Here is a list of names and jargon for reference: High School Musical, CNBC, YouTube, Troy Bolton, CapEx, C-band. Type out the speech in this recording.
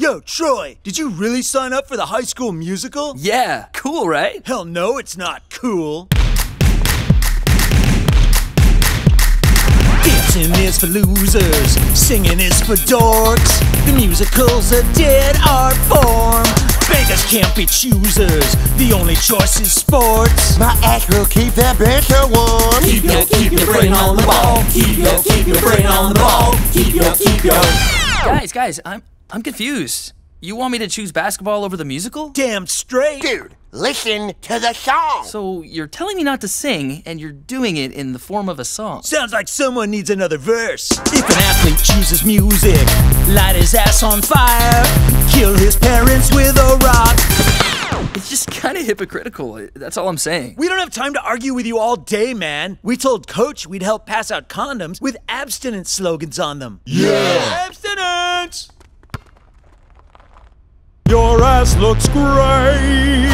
Yo, Troy, did you really sign up for the High School Musical? Yeah, cool, right? Hell no, it's not cool. Dancing is for losers, singing is for dorks. The musical's a dead art form. Beggars can't be choosers, the only choice is sports. My act will keep that banter warm. Keep your brain on the ball. Keep your brain on the ball. Keep your... Guys, I'm confused. You want me to choose basketball over the musical? Damn straight! Dude, listen to the song! So you're telling me not to sing, and you're doing it in the form of a song. Sounds like someone needs another verse. If an athlete chooses music, light his ass on fire, kill his parents with a rock. It's just kind of hypocritical, that's all I'm saying. We don't have time to argue with you all day, man. We told Coach we'd help pass out condoms with abstinence slogans on them. Yeah! Abstinence! Your ass looks great!